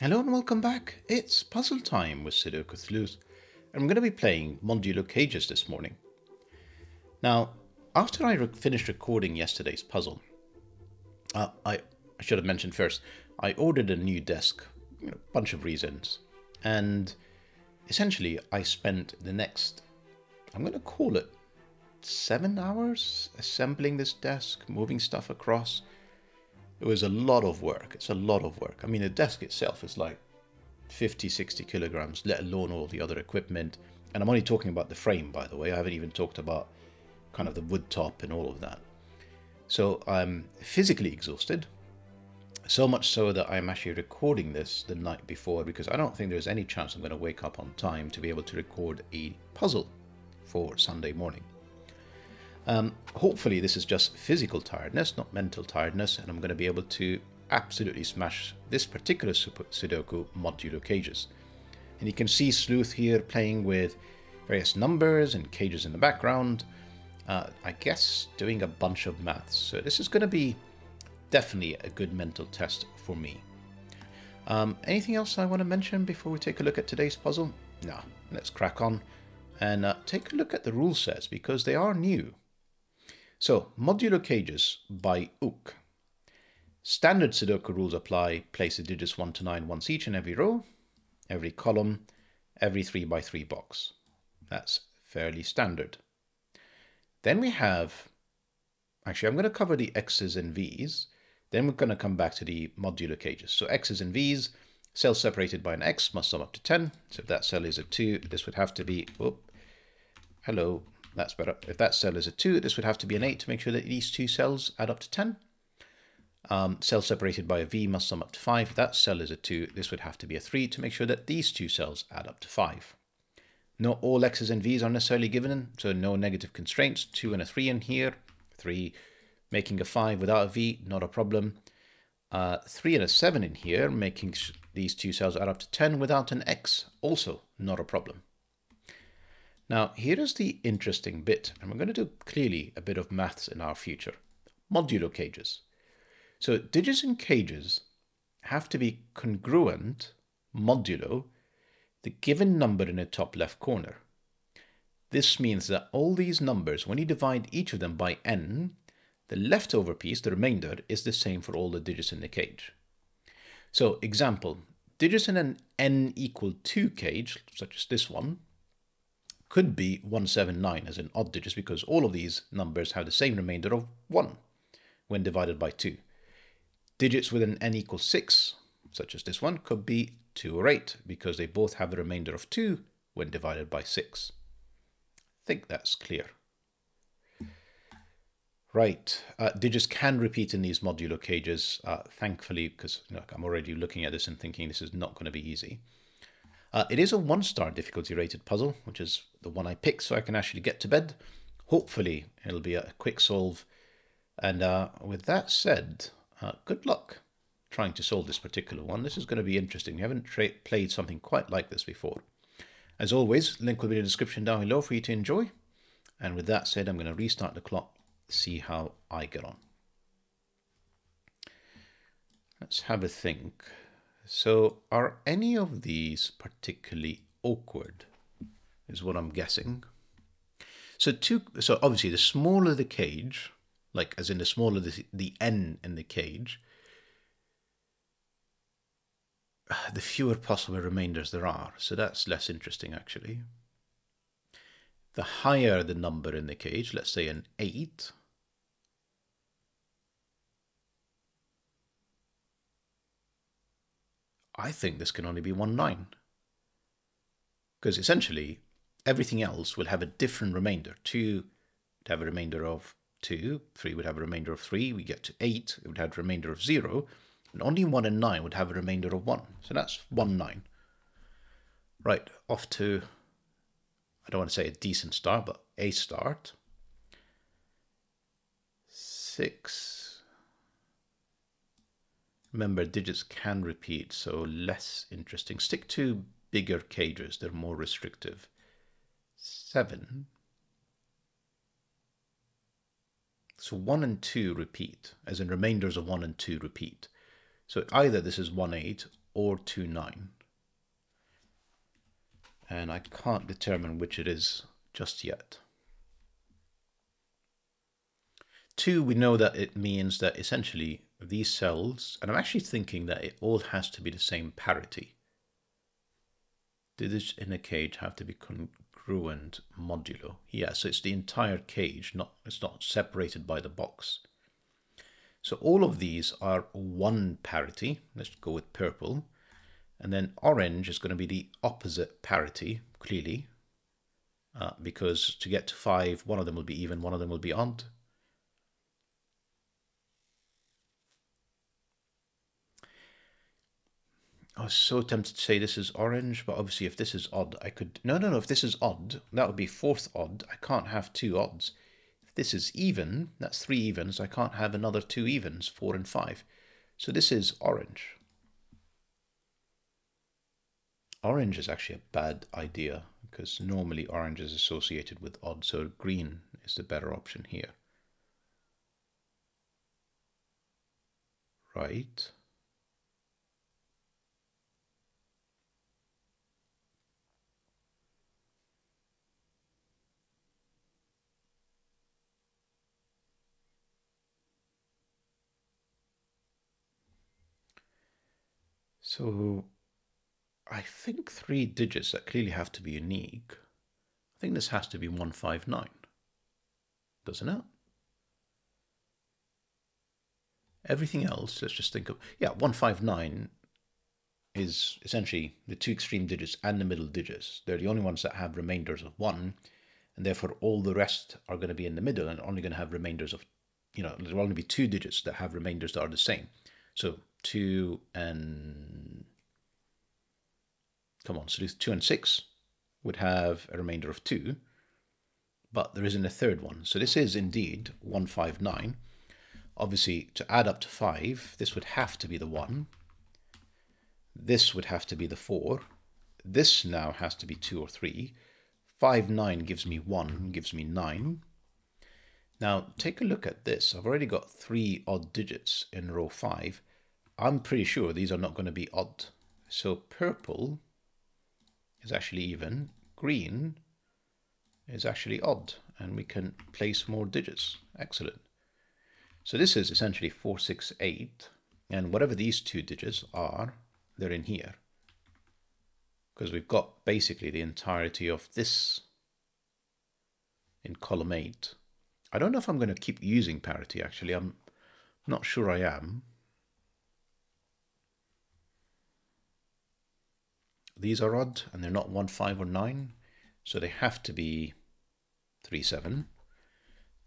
Hello and welcome back. It's puzzle time with Sudoku Sleuth, and I'm going to be playing Modulo Cages this morning. Now, after I finished recording yesterday's puzzle, I should have mentioned first, I ordered a new desk, a bunch of reasons, and essentially I spent the next, I'm going to call it 7 hours assembling this desk, moving stuff across. It was a lot of work. It's a lot of work. I mean, the desk itself is like 50, 60 kilograms, let alone all the other equipment. And I'm only talking about the frame, by the way. I haven't even talked about kind of the wood top and all of that. So I'm physically exhausted, so much so that I'm actually recording this the night before because I don't think there's any chance I'm going to wake up on time to be able to record a puzzle for Sunday morning. Hopefully this is just physical tiredness, not mental tiredness, and I'm going to be able to absolutely smash this particular Sudoku Modulo Cages. And you can see Sleuth here playing with various numbers and cages in the background, I guess doing a bunch of maths. So this is going to be definitely a good mental test for me. Anything else I want to mention before we take a look at today's puzzle? No, let's crack on and take a look at the rule sets because they are new. So, Modulo Cages by wuc. Standard Sudoku rules apply. Place the digits 1 to 9 once each in every row, every column, every 3x3 box. That's fairly standard. Then we have... Actually, I'm going to cover the X's and V's. Then we're going to come back to the Modulo Cages. So, X's and V's. Cells separated by an X must sum up to 10. So, if that cell is a 2, this would have to be... Hello. That's better. If that cell is a 2, this would have to be an 8 to make sure that these two cells add up to 10. Cells separated by a V must sum up to 5. If that cell is a 2, this would have to be a 3 to make sure that these two cells add up to 5. Not all X's and V's are necessarily given, so no negative constraints. 2 and a 3 in here. 3 making a 5 without a V, not a problem. 3 and a 7 in here, making these two cells add up to 10 without an X, also not a problem. Now, here is the interesting bit, and we're going to do clearly a bit of maths in our future. Modulo cages. So digits and cages have to be congruent modulo the given number in the top left corner. This means that all these numbers, when you divide each of them by n, the leftover piece, the remainder, is the same for all the digits in the cage. So example, digits in an n equal 2 cage, such as this one, could be 179 as an odd digit because all of these numbers have the same remainder of 1 when divided by 2. Digits with an n equals 6, such as this one, could be 2 or 8 because they both have the remainder of 2 when divided by 6. I think that's clear. Right, digits can repeat in these modulo cages, thankfully, because I'm already looking at this and thinking this is not going to be easy. It is a 1-star difficulty rated puzzle, which is the one I picked so I can actually get to bed. Hopefully it'll be a quick solve. And with that said, good luck trying to solve this particular one. This is going to be interesting. We haven't played something quite like this before. As always, link will be in the description down below for you to enjoy. And with that said, I'm going to restart the clock, see how I get on. Let's have a think. So are any of these particularly awkward, is what I'm guessing. So obviously the smaller the cage, like as in the smaller the n in the cage, the fewer possible remainders there are. So that's less interesting actually. The higher the number in the cage, let's say an 8, I think this can only be 19. Because essentially, everything else will have a different remainder. 2 would have a remainder of 2, 3 would have a remainder of 3, we get to 8, it would have a remainder of 0, and only 1 and 9 would have a remainder of 1. So that's 19. Right, off to, I don't want to say a decent start, but a start. 6. Remember, digits can repeat, so less interesting. Stick to bigger cages, they're more restrictive. 7. So 1 and 2 repeat, as in remainders of 1 and 2 repeat. So either this is 18 or 29. And I can't determine which it is just yet. 2, we know that it means that essentially these cells, and I'm actually thinking that it all has to be the same parity. Did this inner cage have to be congruent modulo? Yeah, so it's the entire cage, it's not separated by the box. So all of these are 1 parity. Let's go with purple. And then orange is going to be the opposite parity, clearly, because to get to 5, one of them will be even, one of them will be odd. I was so tempted to say this is orange, but obviously if this is odd, I could... No, if this is odd, that would be 4th odd. I can't have 2 odds. If this is even, that's 3 evens. I can't have another 2 evens, 4 and 5. So this is orange. Orange is actually a bad idea because normally orange is associated with odd, so green is the better option here. Right. So I think 3 digits that clearly have to be unique. I think this has to be 159, doesn't it? Everything else, let's just think of, yeah, 159 is essentially the 2 extreme digits and the middle digits. They're the only ones that have remainders of 1, and therefore all the rest are going to be in the middle and only going to have remainders of, you know, there will only be 2 digits that have remainders that are the same. So 2 and... Come on, so 2 and 6 would have a remainder of 2, but there isn't a 3rd one. So this is indeed 159. Obviously, to add up to 5, this would have to be the 1. This would have to be the 4. This now has to be 2 or 3. 5, 9 gives me 1, gives me 9. Now, take a look at this. I've already got 3 odd digits in row 5. I'm pretty sure these are not going to be odd. So purple... is actually even, green is actually odd, and we can place more digits. Excellent. So this is essentially 4, 6, 8, and whatever these 2 digits are, they're in here, because we've got basically the entirety of this in column 8. I don't know if I'm going to keep using parity, actually. I'm not sure I am. These are odd, and they're not 1, 5, or 9, so they have to be 3, 7.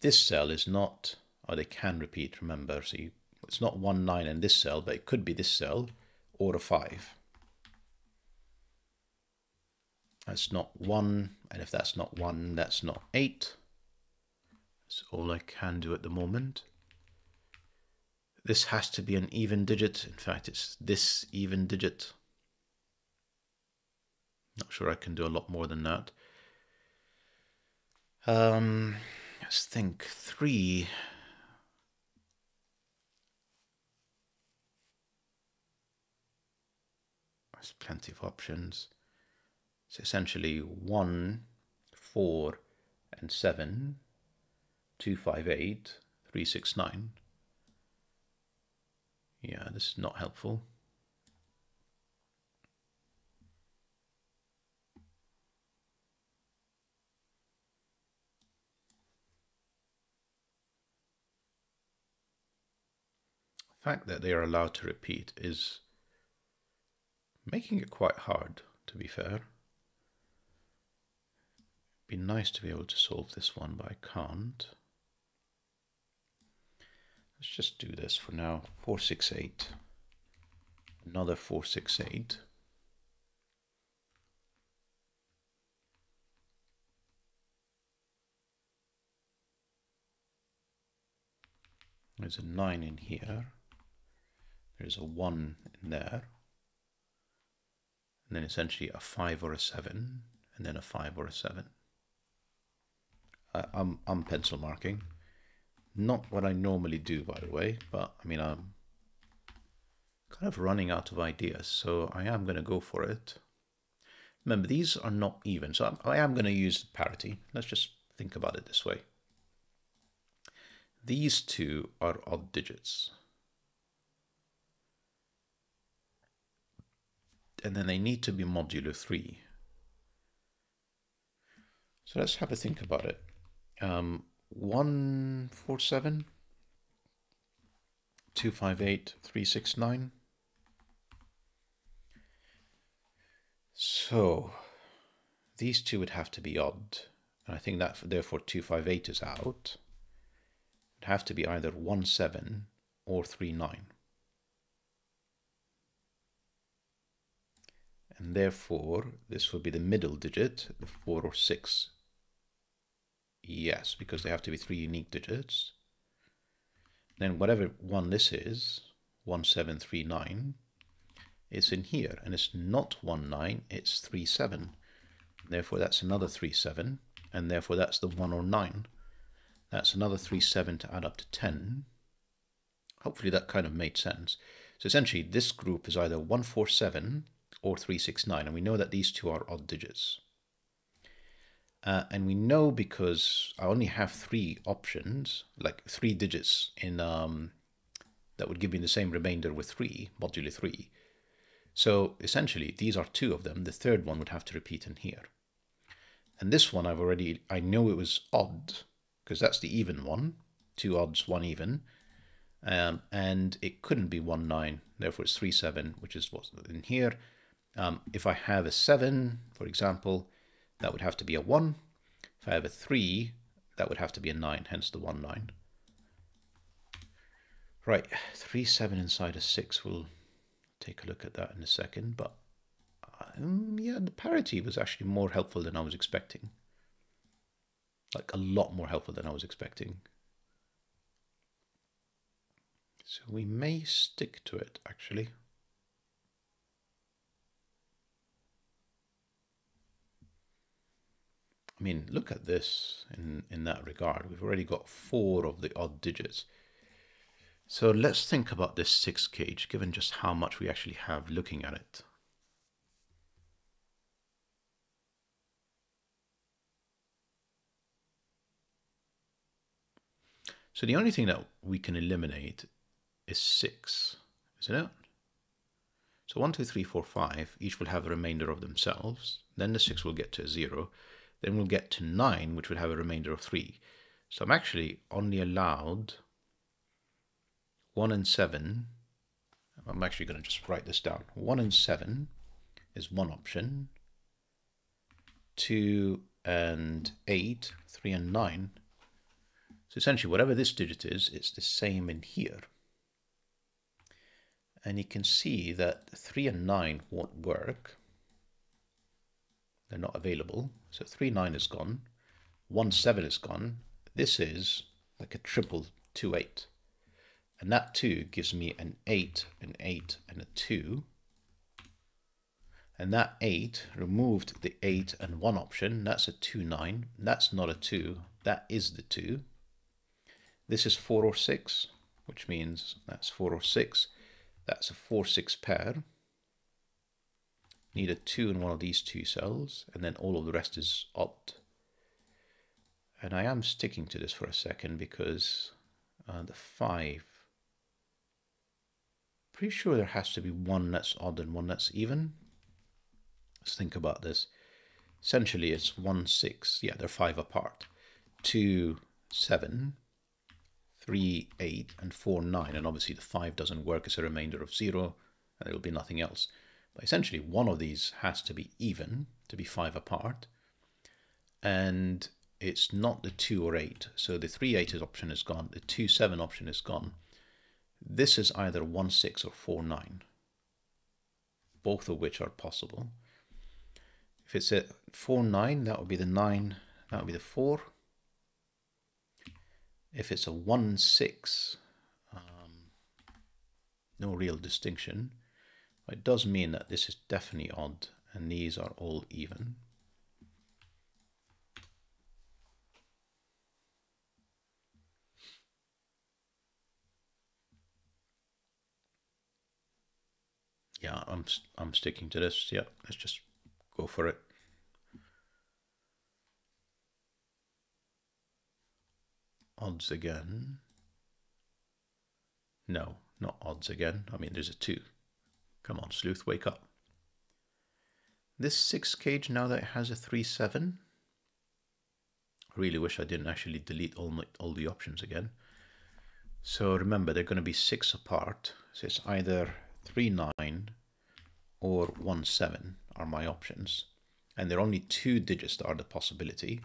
This cell is not, or they can repeat, remember, so you, it's not 1, 9 in this cell, but it could be this cell, or a 5. That's not 1, and if that's not 1, that's not 8. That's all I can do at the moment. This has to be an even digit. In fact, it's this even digit. Not sure I can do a lot more than that. Let's think. 3. There's plenty of options. It's essentially 1, 4, and 7, 2, 5, 8, 3, 6, 9. Yeah, this is not helpful. The fact that they are allowed to repeat is making it quite hard, to be fair. It'd be nice to be able to solve this one, but I can't. Let's just do this for now. 4, 6, 8. Another 4, 6, 8. There's a 9 in here. There's a 1 in there, and then essentially a 5 or a 7, and then a 5 or a 7. I'm pencil marking. Not what I normally do, by the way, but I mean, kind of running out of ideas, so I am going to go for it. Remember, these are not even, so I am going to use parity. Let's just think about it this way. These two are odd digits. And then they need to be modulo 3. So let's have a think about it. 147, 258, 369. So these two would have to be odd, and I think that therefore 258 is out. It'd have to be either 17 or 39, and therefore this would be the middle digit, the 4 or 6. Yes, because they have to be 3 unique digits. Then whatever one this is, 1739. It's in here, and it's not 19, it's 37. Therefore, that's another 37, and therefore that's the 1 or 9. That's another 37 to add up to 10. Hopefully that kind of made sense. So essentially, this group is either 147 or 369, and we know that these two are odd digits. And we know because I only have 3 options, like 3 digits in that would give me the same remainder with 3, modulo 3. So essentially, these are 2 of them. The third one would have to repeat in here. And this one I've already, I know it was odd, because that's the even one. 2 odds, 1 even. And it couldn't be 19, therefore it's 37, which is what's in here. If I have a 7, for example, that would have to be a 1. If I have a 3, that would have to be a 9, hence the 19. Right, 37 inside a 6 will... take a look at that in a second, but yeah, the parity was actually more helpful than I was expecting. Like a lot more helpful than I was expecting. So we may stick to it, actually. I mean, look at this in that regard. We've already got 4 of the odd digits. So let's think about this 6th cage, given just how much we actually have looking at it. So the only thing that we can eliminate is 6, isn't it? So 1, 2, 3, 4, 5, each will have a remainder of themselves. Then the 6 will get to a 0. Then we'll get to 9, which will have a remainder of 3. So I'm actually only allowed... 1 and 7, I'm actually going to just write this down. 1 and 7 is one option. 2 and 8, 3 and 9. So essentially, whatever this digit is, it's the same in here. And you can see that 3 and 9 won't work. They're not available. So 3, 9 is gone. 1, 7 is gone. This is like a triple 2, 8. And that 2 gives me an 8, an 8, and a 2. And that 8 removed the 8 and 1 option. That's a 2, 9. That's not a 2. That is the 2. This is 4 or 6, which means that's 4 or 6. That's a 4, 6 pair. Need a 2 in one of these 2 cells. And then all of the rest is odd. And I am sticking to this for a second because the 5. Pretty sure there has to be 1 that's odd and 1 that's even. Let's think about this. Essentially, it's 1, 6. Yeah, they're 5 apart. 2, 7, 3, 8, and 4, 9. And obviously, the 5 doesn't work. It's a remainder of 0, and there will be nothing else. But essentially, one of these has to be even to be 5 apart, and it's not the 2 or 8. So the 3, 8 option is gone. The 2, 7 option is gone. This is either 1, 6 or 4, 9, both of which are possible. If it's a 4, 9, that would be the 9, that would be the 4. If it's a 1, 6, no real distinction. It does mean that this is definitely odd, and these are all even. Yeah, I'm sticking to this. Yeah, let's just go for it. Odds again. No, not odds again. I mean, there's a 2. Come on, Sleuth, wake up. This 6 cage, now that it has a 3-7. I really wish I didn't actually delete all the options again. So remember, they're going to be 6 apart. So it's either 3-9 or 1-7 are my options. And there are only 2 digits that are the possibility.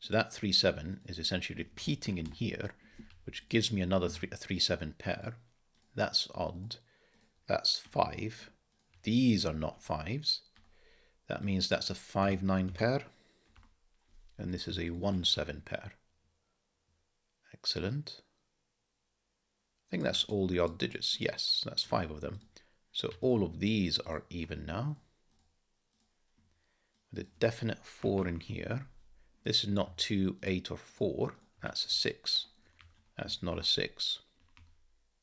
So that 3-7 is essentially repeating in here, which gives me another 3-7 pair. That's odd. That's 5. These are not 5s. That means that's a 5-9 pair. And this is a 1-7 pair. Excellent. I think that's all the odd digits. Yes, that's 5 of them. So all of these are even now. With a definite 4 in here. This is not 2, 8, or 4. That's a 6. That's not a 6.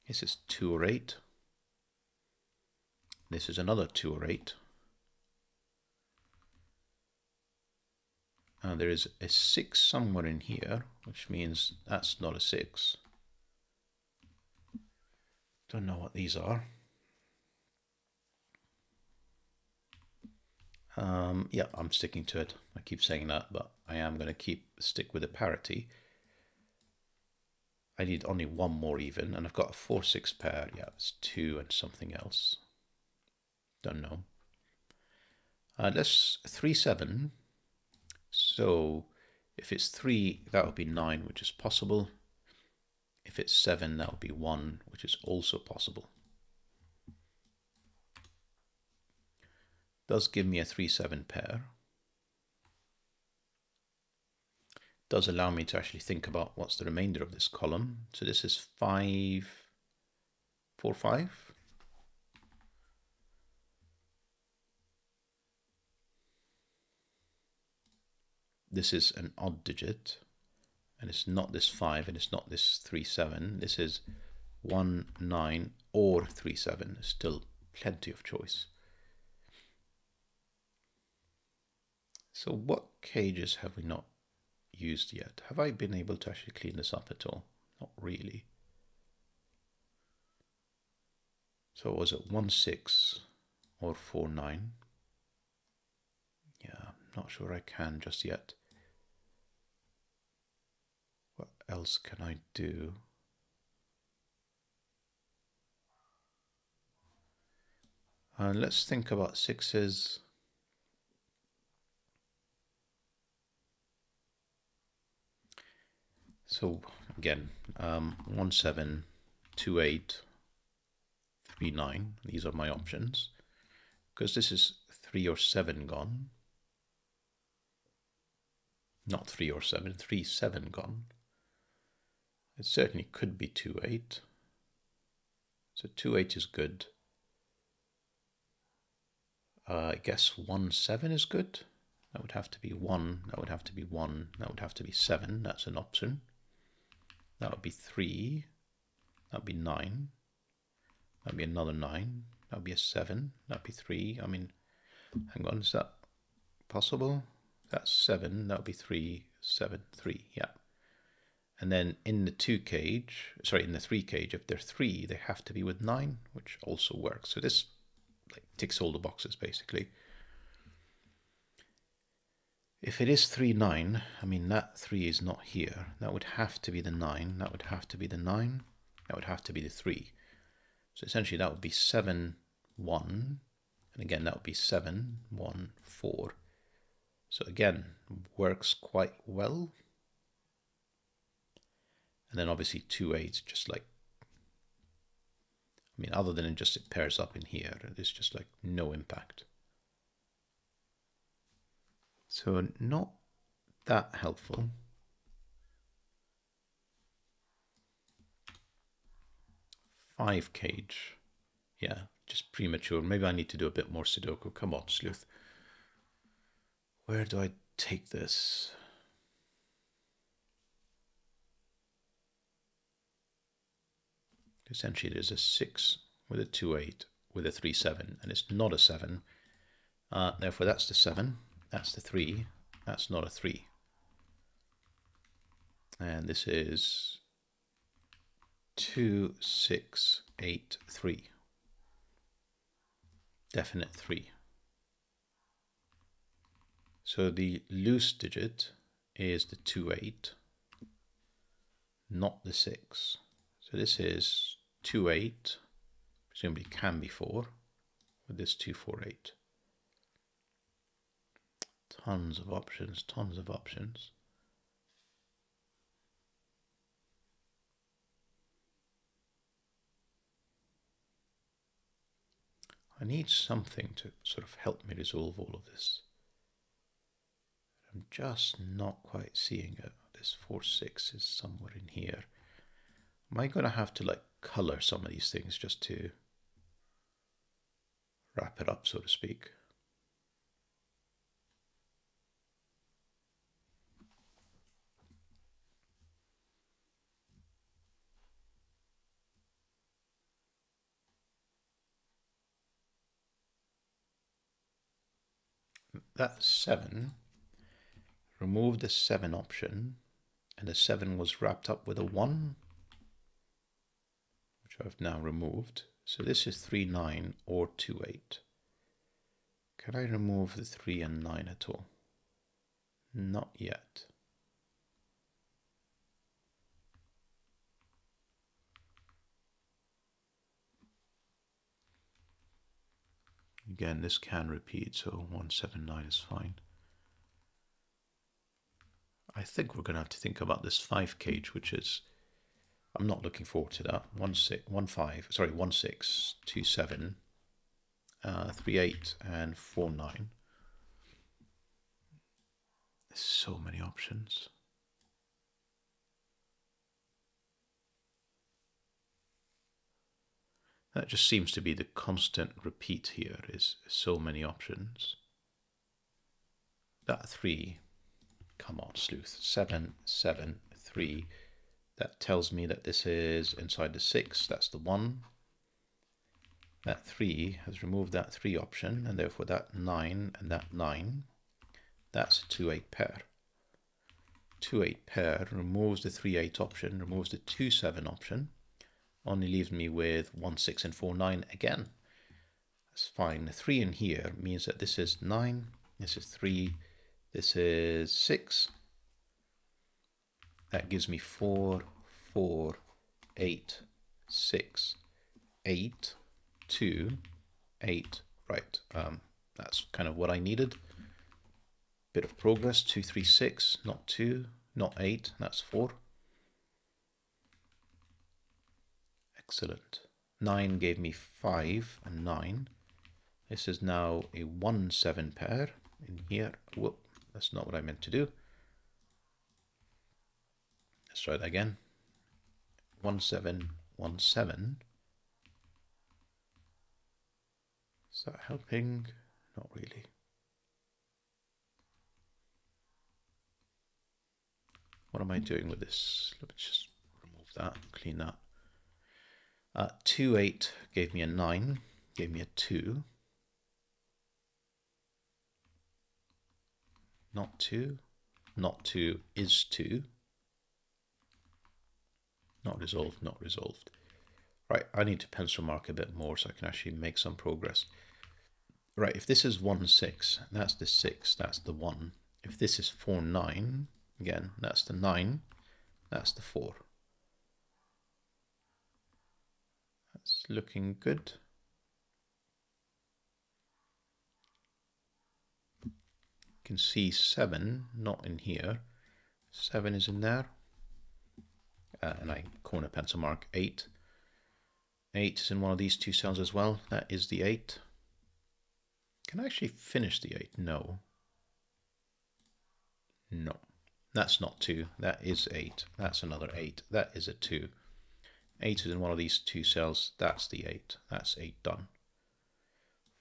This is 2 or 8. This is another 2 or 8. And there is a 6 somewhere in here, which means that's not a 6. Don't know what these are. Yeah, I'm sticking to it. I keep saying that, but I am going to stick with the parity. I need only 1 more even, and I've got a 4-6 pair. Yeah, it's 2 and something else. Don't know. Let's 3-7. So if it's 3, that would be 9, which is possible. If it's 7, that would be 1, which is also possible. Does give me a 3-7 pair. Does allow me to actually think about what's the remainder of this column. So this is 5, 4, 5. This is an odd digit, and it's not this 5, and it's not this 3-7. This is 1-9 or 3-7. There's still plenty of choice. So what cages have we not used yet? Have I been able to actually clean this up at all? Not really. So was it 1-6 or 4-9? Yeah, I'm not sure I can just yet. What else can I do? Let's think about 6s. So again, 1-7, 2-8, 3-9. These are my options. Because this is 3 or 7 gone. Not 3 or 7, 3-7 gone. It certainly could be 2-8. So 2-8 is good. I guess 1-7 is good. That would have to be 1, that would have to be 1, that would have to be 7. That's an option. That would be 3, that would be 9, that would be another 9, that would be a 7, that would be 3, I mean, hang on, is that possible? That's 7, that would be 3, 7, 3, yeah. And then in the 2 cage, sorry, in the 3 cage, if they're 3, they have to be with 9, which also works. So this like ticks all the boxes, basically. If it is 3-9, I mean, that 3 is not here. That would have to be the 9. That would have to be the 9. That would have to be the 3. So essentially, that would be 7-1. And again, that would be 7-1-4. So again, works quite well. And then obviously 2-8, just like, I mean, other than it just it pairs up in here, there's just like no impact. So not that helpful. Five cage. Yeah, just premature. Maybe I need to do a bit more Sudoku. Come on, Sleuth. Where do I take this? Essentially, there's a 6 with a 2-8 with a 3, 7, and it's not a 7. Therefore, that's the 7, that's the 3, that's not a 3. And this is 2, 6, 8, 3. Definite 3. So the loose digit is the 2, 8, not the 6. So this is 2, 8, presumably can be 4, with this 2, 4, 8. Tons of options, tons of options. I need something to sort of help me resolve all of this. I'm just not quite seeing it. This 4, 6 is somewhere in here. Am I going to have to like color some of these things just to wrap it up, so to speak? That's 7. Remove the 7 option, and the 7 was wrapped up with a 1, which I've now removed. So this is 3, 9 or 2, 8. Can I remove the 3 and 9 at all? Not yet. Again, this can repeat, so 1, 7, 9 is fine. I think we're going to have to think about this 5 cage, which is, I'm not looking forward to that. 1, 6, 1, 5, sorry, 1, 6, 2, 7, 3, 8, and 4, 9. There's so many options. That just seems to be the constant repeat here, is so many options. That 3, come on, Sleuth, 7, 7, 3. That tells me that this is inside the 6, that's the 1. That 3 has removed that 3 option, and therefore that 9 and that 9, that's a 2, 8 pair. 2, 8 pair removes the 3, 8 option, removes the 2, 7 option. Only leaves me with 1, 6 and 4, 9 again. That's fine. The 3 in here means that this is 9, this is 3, this is 6. That gives me 4, 4, 8, 6, 8, 2, 8. Right. That's kind of what I needed. Bit of progress. 2, 3, 6. Not 2. Not 8. That's 4. Excellent. 9 gave me 5 and 9. This is now a 1, 7 pair in here. Whoop, that's not what I meant to do. Let's try that again. 1, 7, 1, 7. Is that helping? Not really. What am I doing with this? Let me just remove that, clean that. 2, 8 gave me a 9, gave me a 2. Not 2. Not 2 is 2. Not resolved, not resolved. Right, I need to pencil mark a bit more so I can actually make some progress. Right, if this is 1, 6, that's the 6, that's the 1. If this is 4, 9, again, that's the 9, that's the 4. It's looking good. You can see 7 not in here. 7 is in there, and I corner pencil mark 8. 8 is in one of these two cells as well. That is the 8. Can I actually finish the 8? No. No. That's not 2. That is 8. That's another 8. That is a 2. 8 is in one of these two cells, that's the 8, that's 8 done.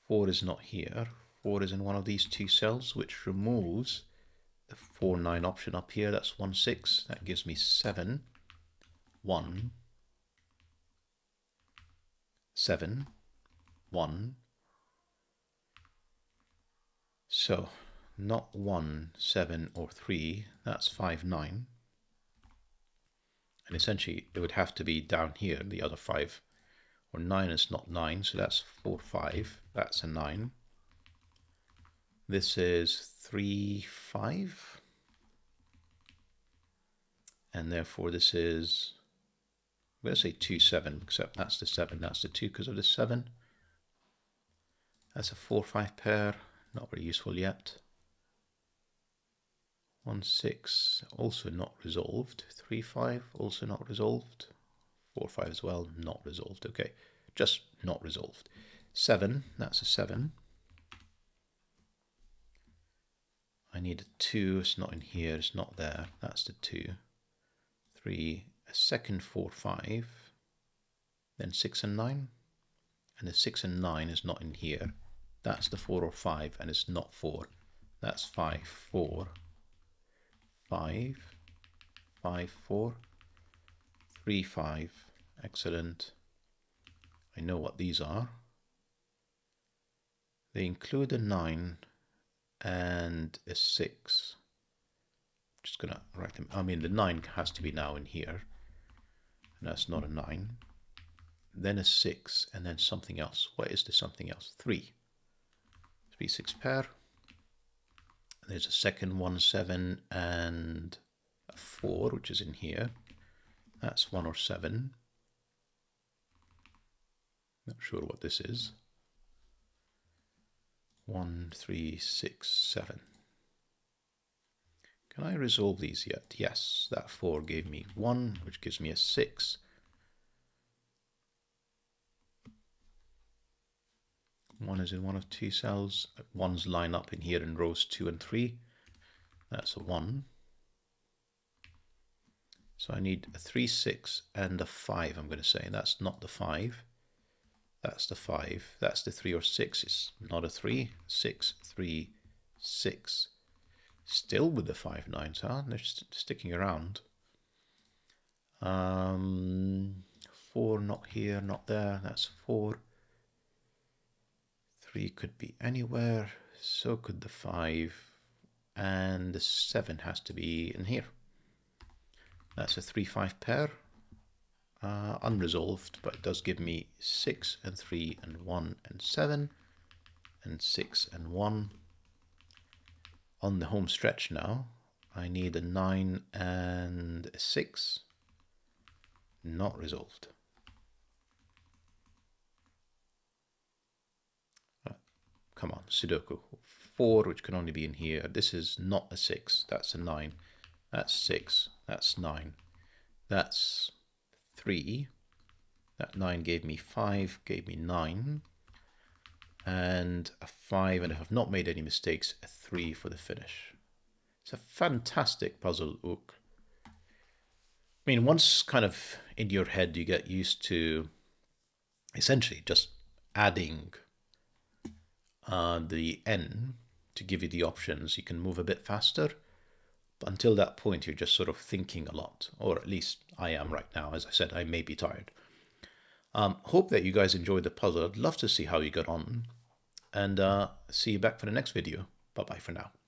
4 is not here, 4 is in one of these two cells, which removes the 4, 9 option up here, that's 1, 6, that gives me 7, 1, 7, 1. So not 1, 7 or 3, that's 5, 9. And essentially it would have to be down here, the other 5. Or 9 is not 9, so that's 4, 5, that's a 9. This is 3, 5. And therefore this is, I'm going to say 2, 7, except that's the 7, that's the 2 because of the 7. That's a 4, 5 pair, not very useful yet. 1, 6, also not resolved. 3, 5, also not resolved. 4, 5 as well, not resolved. Okay, just not resolved. 7, that's a 7. I need a 2, it's not in here, it's not there. That's the 2. 3, a second 4, 5. Then 6 and 9. And the 6 and 9 is not in here. That's the 4 or 5, and it's not 4. That's 5, 4. 5, 5, 4, 3, 5, excellent. I know what these are. They include a 9 and a 6. I'm just going to write them. I mean, the 9 has to be now in here. And that's not a 9. Then a 6, and then something else. What is the something else? 3. 3, 6 pair. There's a second 1, 7 and a 4, which is in here. That's 1 or 7. Not sure what this is. 1, 3, 6, 7. Can I resolve these yet? Yes, that 4 gave me 1, which gives me a 6. One is in one of two cells. Ones line up in here in rows 2 and 3. That's a 1. So I need a 3, 6 and a 5, I'm going to say. That's not the 5. That's the 5. That's the 3 or 6. It's not a 3. 6, 3, 6. Still with the 5, 9s, huh? They're sticking around. 4, not here, not there. That's 4. 3 could be anywhere, so could the 5, and the 7 has to be in here. That's a 3, 5 pair, unresolved, but it does give me 6 and 3 and 1 and 7 and 6 and 1. On the home stretch now, I need a 9 and a 6, not resolved. Come on, Sudoku. 4, which can only be in here. This is not a 6. That's a 9. That's 6. That's 9. That's 3. That 9 gave me 5, gave me 9. And a 5, and I have not made any mistakes, a 3 for the finish. It's a fantastic puzzle, wuc. I mean, once kind of in your head, you get used to essentially just adding the N to give you the options. You can move a bit faster, but until that point you're just sort of thinking a lot, or at least I am right now. As I said, I may be tired. Hope that you guys enjoyed the puzzle. I'd love to see how you got on, and see you back for the next video. Bye bye for now.